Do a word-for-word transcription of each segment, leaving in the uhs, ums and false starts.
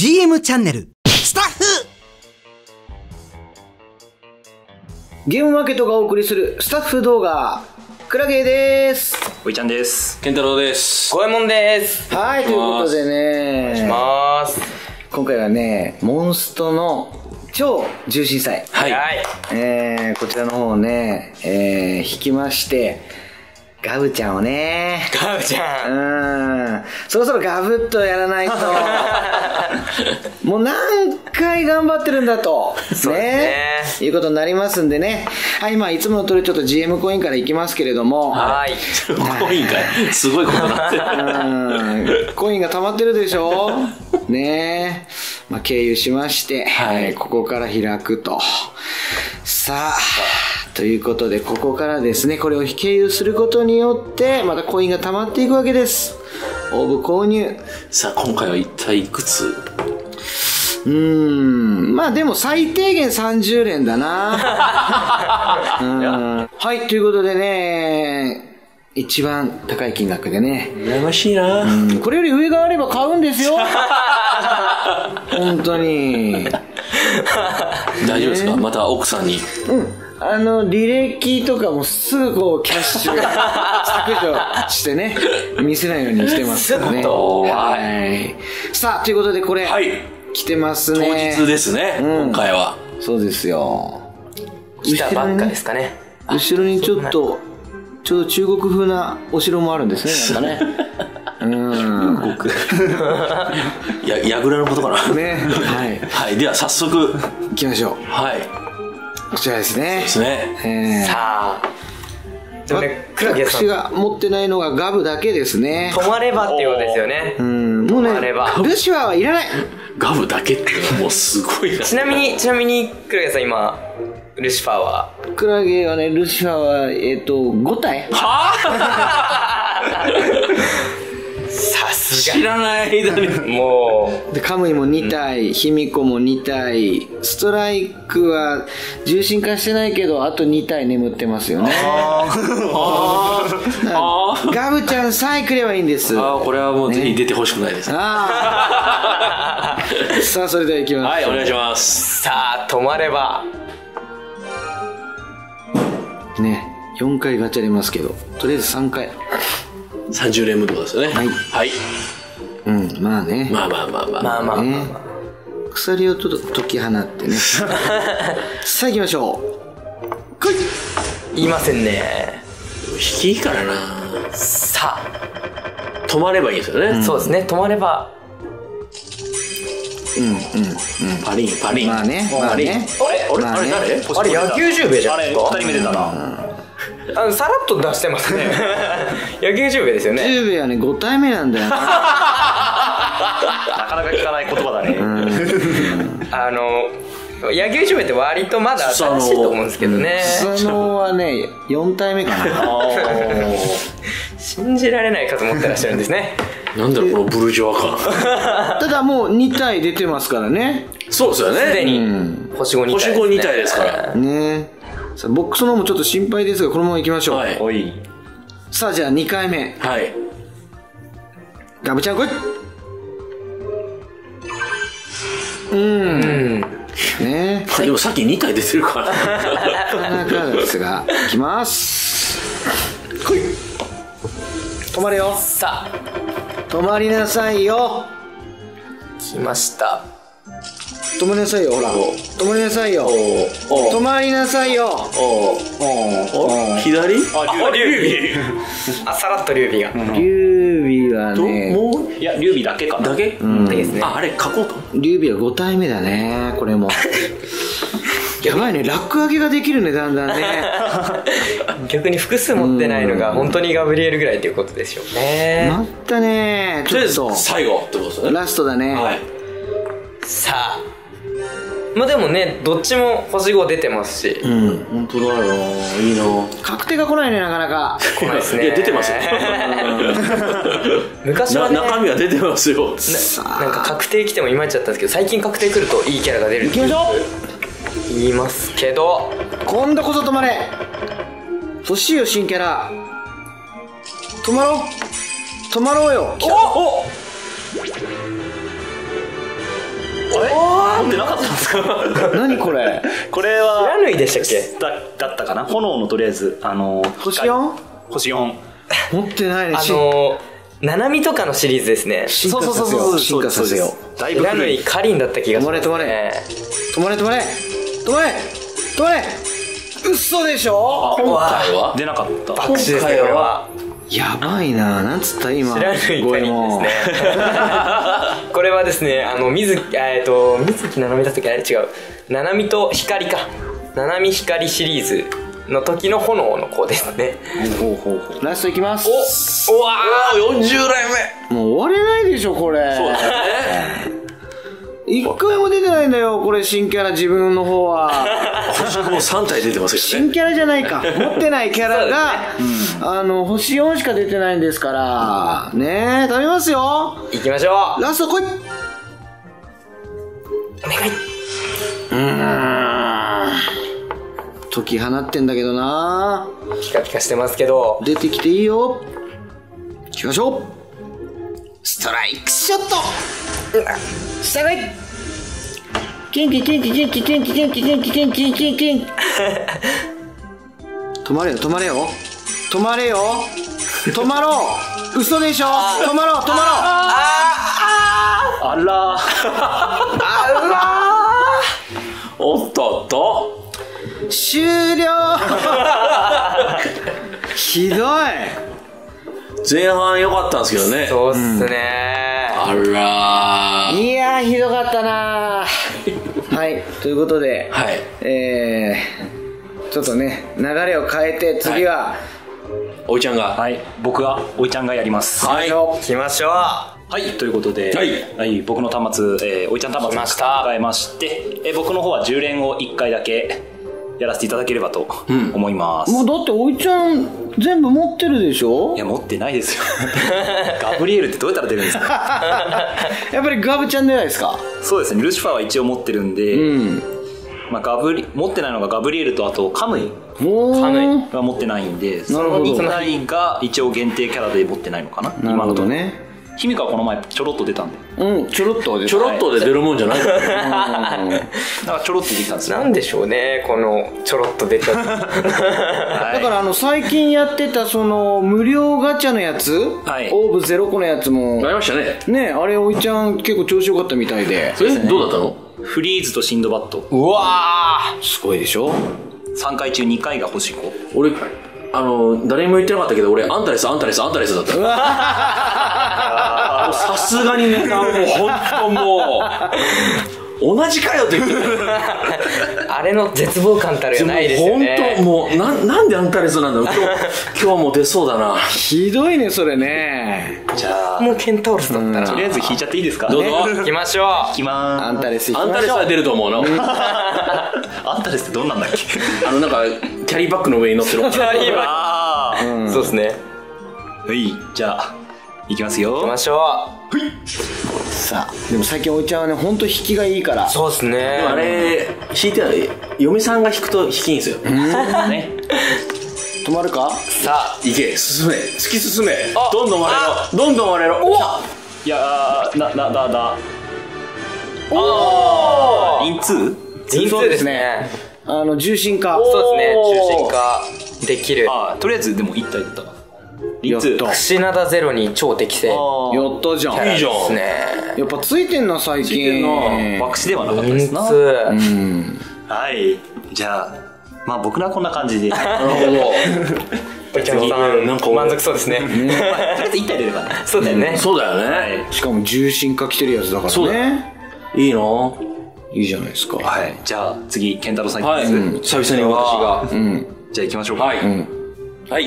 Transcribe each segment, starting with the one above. ジーエム チャンネルスタッフゲームマーケットがお送りするスタッフ動画、クラゲーでーす。おいちゃんです。健太郎です。ゴエモンです。はい、ということでね、お願いします。今回はね、モンストの超獣神祭、はい、えー、こちらの方をね、えー、引きましてガブちゃんをね、ガブちゃん、うん、そろそろガブっとやらないともう何回頑張ってるんだとそうですね、いうことになりますんでね。はい、まあいつもの通りちょっと ジーエム コインからいきますけれども、はい、コインかい、すごいことになってる、うん、コインが溜まってるでしょねえ、まあ、経由しまして、はい、えー、ここから開くと。さあ、ということで、ここからですね、これを経由することによって、またコインが溜まっていくわけです。オーブ購入。さあ、今回は一体いくつ？うーん、まあでも最低限さんじゅうれんだな。うん。はい、ということでね、一番高い金額でね。羨ましいな。うん、これより上があれば買うんですよ。本当に。大丈夫ですか、ね、また奥さんに。うん。あの、履歴とかもすぐこう、キャッシュ、削除してね、見せないようにしてますからね。はい。さあ、ということでこれ、はい、来てますね。当日ですね、うん、今回は。そうですよ。来たばっかですかね。後ろにちょっと、ちょうど中国風なお城もあるんですね、なんかね。うん。中国。や、やぐらのことかな。ね。はい。はい。では早速行きましょう。はい。こちらですね。そうですね。さあ。私が持ってないのがガブだけですね。止まればっていうことですよね。うん。もうね、ルシファーはいらない。ガブだけってもうすごいな。ちなみに、ちなみにクラゲさん今。ルシファーはクラゲはね、ルシファーはえっとごたい。はぁさすが知らないだね。もうでカムイもにたい、卑弥呼もにたい、ストライクは重心化してないけどあとにたい眠ってますよね。ガブちゃんさえくればいいんです。ああ、これはもうぜひ出てほしくないです。ああ、さあそれではいきます。はい、お願いします。さあ、止まればね、よんかいガチャ出ますけど、とりあえずさんかいさんじゅうれんぶんってことですよね。はい、はい、うん、まあね、まあまあまあまあまあまあまあ、鎖をちょっと解き放ってね。さあ行きましょう。来い。言いませんね。引きいいからな。さあ止まればいいですよね、うん、そうですね、止まれば、うんうんうん、パリンパリン、まあね、あれあれ誰、あれ野球十兵衛じゃないですか。ふたりめ出たな。さらっと出してますね。野球十兵衛ですよね。十兵衛はね、ごたいめなんだよ。なかなか聞かない言葉だね。あの野球十兵衛って割とまだ新しいと思うんですけどね。スサノオはね、よんたいめかな。信じられない数持ってらっしゃるんですね。なんだろうこのブルジョア感。ただもうにたい出てますからね。そうですよね、すでに星ごにたいですからね。さあボックスの方もちょっと心配ですが、このままいきましょう。はい、さあじゃあにかいめ、はい、ガブちゃん来い。うーんねえ、でもさっきにたい出てるからなかなかですが、いきます。来い、止まれよ。さあ止まりなさいよ。来ました。止まりなさいよ、ほら、止まりなさいよ、止まりなさいよ。左、あ、劉備、あ、さらっと劉備が、劉備はね、もう、いや、劉備だけかだけですね。あ、あれ書こうと。劉備はごたいめだね、これも。やばいね、ラック上げができるね、だんだんね。逆に複数持ってないのが本当にガブリエルぐらいということでしょうね。なったね。とりあえず最後ってことですね。ラストだね。はい、さあ、まあでもね、どっちも星ご出てますし、うん、本当だよ、いいな。確定が来ないね、なかなか来ないですね。いや、出てますよ。昔はね、中身は出てますよ。なんか確定来てもいまいちだったんですけど、最近確定来るといいキャラが出る。行きましょう。言いますけど、今度こそ止まれ。欲しいよ、新キャラ。止まろう、止まろうよ。おお、あれ持ってなかったんですか何これこれは不知火でしたっけ だ, だったかな。炎のとりあえずあの星 よん？ 星よん持ってないです。あのーナナミとかのシリーズですね。そうそうそうそう、進化させよう。だいぶ古い。カリンだった気がする。止まれ止まれ止まれ止まれ止まれ止まれ。嘘でしょ。今回は出なかった。爆死ですね。これはやばいな。なんつった今。知らぬいカリンですね。これはですね、あの水えっと水木ナナミだったっけ、あれ違う。ナナミと光か。ナナミ光シリーズ。の時の炎の子ですね。ほうほうほう。ラストいきます。おおわーよんじゅうだいめ。もう終われないでしょこれ。そうだね一回も出てないんだよこれ。新キャラ自分の方は星もさんたい出てますよね。新キャラじゃないか、持ってないキャラが、う、ね、うん、あの星よんしか出てないんですからねえ。食べますよ。いきましょう。ラスト来い。お願い。うーん、解き放ってんだけどな。ピカピカしてますけど出てきていいよ。いきましょう。ストライクショット。ストライク。キンキキンキキンキキンキキンキキンキキンキキンキン。止まれよ止まれよ止まれよ止まろう。嘘でしょ。止まろう止まろう。あらあら。おっとっと。終了ひどい。前半良かったんですけどね。そうっすね、うん、あらー、いやーひどかったなーはい、ということで、はい、えー、ちょっとね流れを変えて次は、はい、おいちゃんが、はい、僕がおいちゃんがやります。はい、行きましょう。はい、ということで、はいはい、僕の端末、えー、おいちゃん端末を変えまして、えー、僕の方はじゅう連をいっかいだけやらせていただければと思います、うん、もうだっておいちゃん全部持ってるでしょ。いや持ってないですよガブリエルってどうやったら出るんですかやっぱりガブちゃんじゃないですか。そうですね、ルシファーは一応持ってるんで、うん、まあ、ガブリ持ってないのがガブリエルとあとカムイカムイは持ってないんで、そのふたりが一応限定キャラで持ってないのかな。なるほどね。ヒミカはこの前ちょろっと出たんで、うん、ちょろっと出た、ちょろっとで出るもんじゃないから、ね、だからちょろっと出てきたんですよ。なんでしょうねこのちょろっと出ただからあの最近やってたその無料ガチャのやつ、はい、オーブゼロ個のやつもありましたね。ね、あれおいちゃん結構調子良かったみたいで。それ、ね、どうだったの。フリーズとシンドバッド。うわーすごいでしょ。さんかい中にかいが星ご。俺あの誰にも言ってなかったけど俺アンタレスアンタレスアンタレスだったさすがにね、もう本当もう同じかよって言ってあれの絶望感たるやないですよね。本当もう な, なんでアンタレスなんだろう。今日今日も出そうだなひどいねそれね。じゃあもうケンタウロスだったらとりあえず引いちゃっていいですか。どうぞ行きましょう。行きまーす。アンタレス行きましょう。アンタレスは出ると思うのアンタレスってどんなんだっけあのなんかキャリーバッグの上に乗ってるキャリーバッグ、うん、そうですね。はい、じゃあいきますよ。行きましょう。はい。さあ、でも最近おいちゃんはね、ほんと引きがいいから。そうですね。でもあれ引いてない。嫁さんが引くと引きいいんですよ。うんね。止まるか。さあ、行け。進め。突き進め。どんどん割れろ。どんどん割れろ。お。いやー、ななだだ。おお。リンツー？リンツーですね。あの重心化。そうですね。重心化できる。あ、とりあえずでも一体だった。やったクシナダゼロに超適正。やったじゃん、ね、いいじゃん。やっぱついてんな最近。ついてんな。爆死ではなかったですな。うん、はい、じゃあまあ僕らはこんな感じで。なるほど。お客さんなんか満足そうですね。ねまあ、とりあえず一体出ればね。そうだよね。うん、そうだよね、はい。しかも重心化来てるやつだからね。そうだね。いいな。いいじゃないですか。はい。じゃあ次健太郎さん行きます。はい、うん、久々に私が。うん、じゃあ行きましょうか。はい。うん、はい。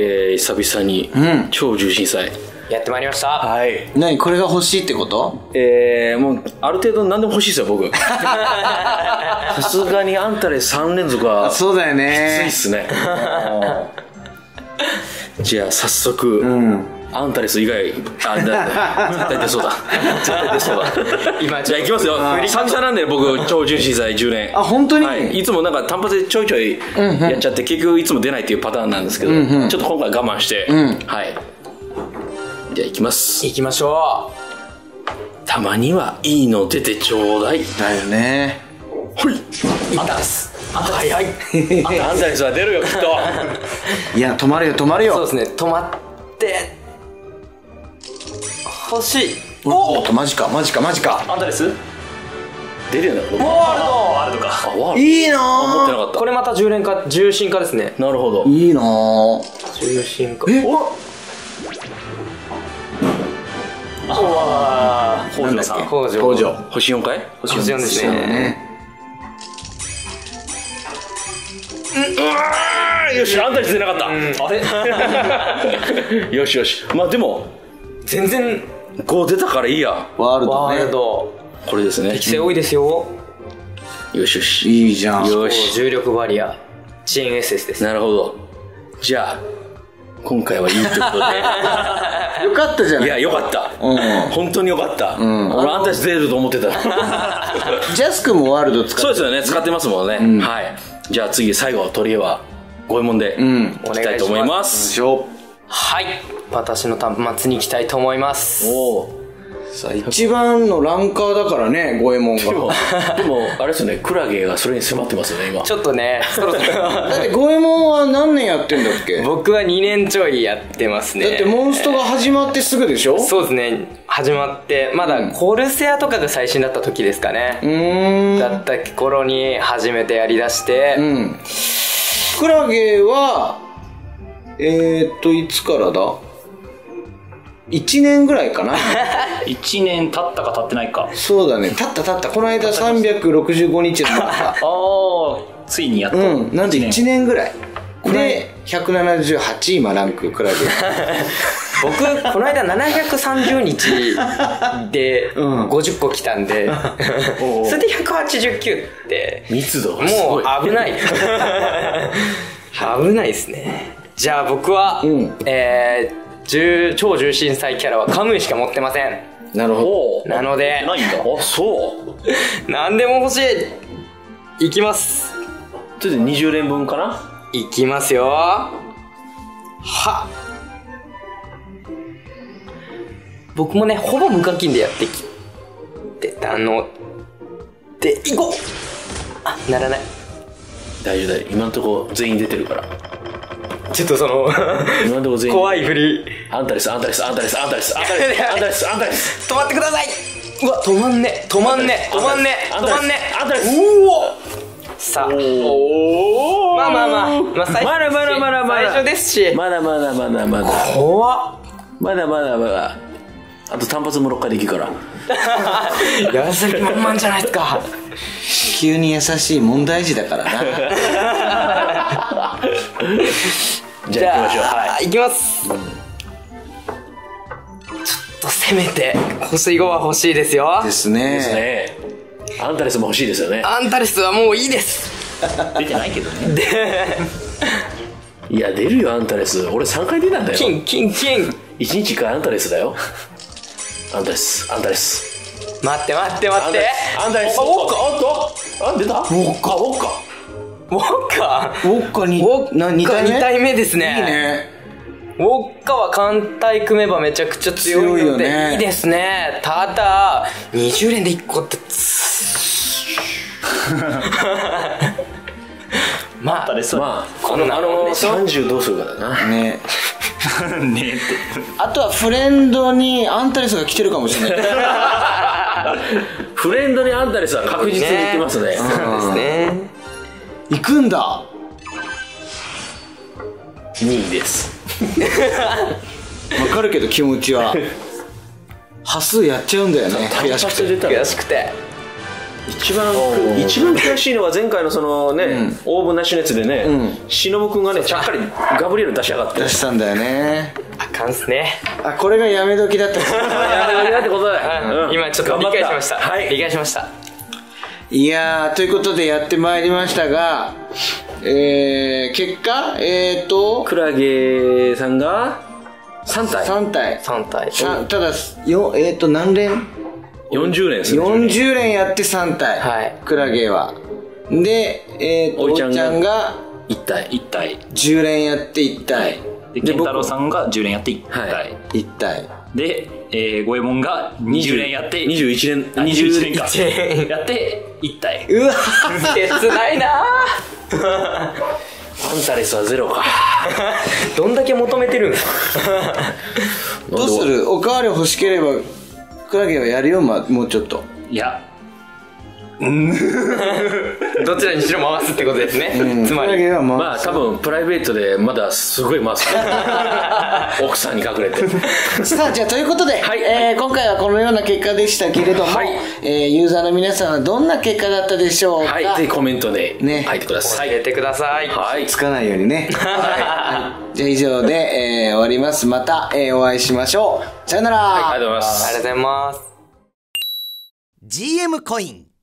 えー、久々に超重心祭、うん、やってまいりました。はい、何これが欲しいってこと。えー、もうある程度何でも欲しいですよ僕さすがにあんたでさん連続はそうだよね、きついっすねじゃあ早速、うん、アンタレス以外あだ絶対出そうだ絶対出そうだ今じゃあいきますよ。久々なんで僕超重心祭じゅうねんあ本当に、はい、いつもなんか単発でちょいちょいやっちゃって、うんうん、結局いつも出ないっていうパターンなんですけど、うんうん、ちょっと今回我慢して、うん、はい、じゃあいきます。いきましょう。たまにはいいの出てちょうだい。だよね。ほい。あたす。はいはい。あんたにそれは出るよきっと。いや止まるよ止まるよ。そうですね、止まって欲しい。おおマジかマジかマジか。あんたです。出るよね。ワールド。ワールドか。いいな。思ってなかった。これまた重連化重心化ですね。なるほど。いいな。重心化。え？北条さん、北条、星よんかい？星よんですね。うん、よし、あんたに出なかった。あれ？よしよし、まあでも全然ご出たからいいや。ワールドね。これですね。適性多いですよ。よしよし、いいじゃん。よし、重力バリア、チーム エスエス です。なるほど。じゃあ今回はいいってことで。よかったじゃない。いやよかった。本当に良かった。俺あんた出ると思ってた。ジャス君もワールド使ってそうですよね、使ってますもんね。はい、じゃあ次最後取り柄は五右衛門でいきたいと思います。はい、私の端末にいきたいと思います。さあ一番のランカーだからね五右衛門が。でもあれですよね、クラゲがそれに迫ってますよね今ちょっとね。だって五右衛門は何年やってんだっけ。僕はにねんちょいやってますね。だってモンストが始まってすぐでしょ。そうですね、始まってまだコルセアとかが最新だった時ですかね、うん、だった頃に初めてやりだして、うん、クラゲはえー、っといつからだ、いちねんぐらいかな。いちねん経ったか経ってないか。そうだね、経った経った。この間さんびゃくろくじゅうごにちの中あついにやった、うん、なんでいちねんぐらいでひゃくななじゅうはち、今ランククラゲ。僕この間ななひゃくさんじゅうにちでごじゅっこ来たんで、うん、それでひゃくはちじゅうきゅうって密度がすごい。もう危ない。危ないですね。じゃあ僕は、うん、えー超重心祭キャラはカムイしか持ってません。なるほど。なのでないんだ。あ、そう何でも欲しい。いきます。ちょっとにじゅうれんぶんかな。いきますよ。は僕もねほぼ無課金でやってきてたのでいこう。あ、ならない。大丈夫大丈夫、今のとこ全員出てるから。ちょっとその怖い振り。あんたです、あんたです、あんたです、あんたです、あんたです、あんたです、あんたです。止まってください。うわ、止まんね止まんね止まんね止まんね。あんたです。うお、さあ、おお、まあまあまあまだまだまだまだ最初ですし、まだまだまだまだ怖っ、まだまだまだ。あと単発もろっかいできるから。優しいもんまんじゃないですか。地球に優しい問題児だからな。じゃあ行きましょう。はい、行きます。ちょっとせめて星ごは欲しいですよ。ですね。アンタレスも欲しいですよね。アンタレスはもういいです。出てないけどね。いや出るよアンタレス。俺さんかい出たんだよ。金金金。一日かアンタレスだよ。アンタレスアンタレス。待って待って待って。アンタレス。おっかおっと。あ出た。おっかおっか。ウォッカーウォッカにたいめですね。いいね。ウォッカは艦隊組めばめちゃくちゃ強いのでいいですね。ただにじゅうれんでいっこってまあこのさんじゅうどうするかだな。ねねって、あとはフレンドにアンタレスが来てるかもしれない。フレンドにアンタレスは確実に来てますね。そうですね、行くんだ。にいです。わかるけど気持ちは。端数やっちゃうんだよね。悔しくて。悔しくて。一番一番悔しいのは前回のそのね、オーブンなしのやつでね、しのぶくんがねちゃっかりガブリエル出しやがって。出したんだよね。あかんっすね。あ、これがやめ時だった。やめ時だってことだ。今ちょっと理解しました。はい。理解しました。いやー、ということでやってまいりましたが、えー、結果えーとクラゲさんがさんたいさんたいさんたい、ただよ、えーと何連よんじゅうれんですね。よんじゅうれんやってさんたい、はい、クラゲはで、えーとおいちゃんがいったいいったいじゅうれんやっていったいで、健太郎さんがじゅうれんやっていったいいったいでえー、五右衛門がにじゅうねんやってにじゅういちねんにじゅういちねんかやっていったい。うわ切ないなあパンタレスはゼロかどんだけ求めてるんですかどうする、おかわり欲しければクラゲはやるよ、まあ、もうちょっと、いやどちらにしろ回すってことですね、うん、つまりまあ多分プライベートでまだすごい回す奥さんに隠れてさあじゃあということで、はい、えー、今回はこのような結果でしたけれども、はい、えー、ユーザーの皆さんはどんな結果だったでしょうか、はい、ぜひコメントで書いてください、ね、教えてください、はい、つかないようにね、はいはい、じゃあ以上で、えー、終わります。また、えー、お会いしましょう。さよなら、はい、ありがとうございます。ありがとうございます。 ジーエム コイン